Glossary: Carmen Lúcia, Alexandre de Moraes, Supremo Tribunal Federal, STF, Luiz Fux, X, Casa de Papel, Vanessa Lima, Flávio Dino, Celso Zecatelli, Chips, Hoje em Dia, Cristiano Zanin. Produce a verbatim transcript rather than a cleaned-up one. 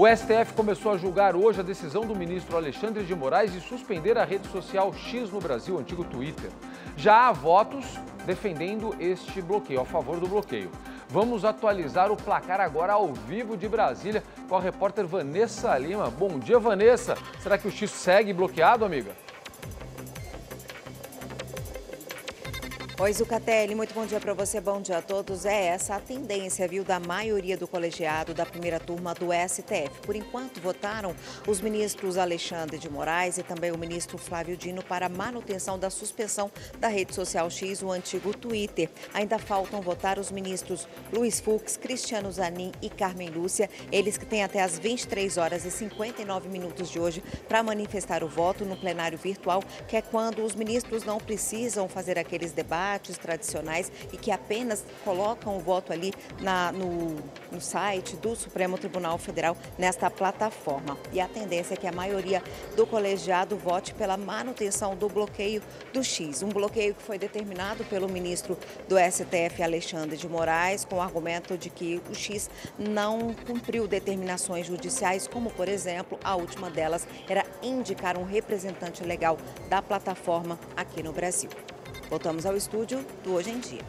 O S T F começou a julgar hoje a decisão do ministro Alexandre de Moraes de suspender a rede social X no Brasil, antigo Twitter. Já há votos defendendo este bloqueio, a favor do bloqueio. Vamos atualizar o placar agora ao vivo de Brasília com a repórter Vanessa Lima. Bom dia, Vanessa. Será que o X segue bloqueado, amiga? Oi, Zucatelli, muito bom dia para você, bom dia a todos. É essa a tendência, viu, da maioria do colegiado da primeira turma do S T F. Por enquanto, votaram os ministros Alexandre de Moraes e também o ministro Flávio Dino para a manutenção da suspensão da rede social X, o antigo Twitter. Ainda faltam votar os ministros Luiz Fux, Cristiano Zanin e Carmen Lúcia, eles que têm até as vinte e três horas e cinquenta e nove minutos de hoje para manifestar o voto no plenário virtual, que é quando os ministros não precisam fazer aqueles debates tradicionais e que apenas colocam o voto ali na, no, no site do Supremo Tribunal Federal, nesta plataforma. E a tendência é que a maioria do colegiado vote pela manutenção do bloqueio do X, um bloqueio que foi determinado pelo ministro do S T F, Alexandre de Moraes, com o argumento de que o X não cumpriu determinações judiciais, como, por exemplo, a última delas era indicar um representante legal da plataforma aqui no Brasil. Voltamos ao estúdio do Hoje em Dia.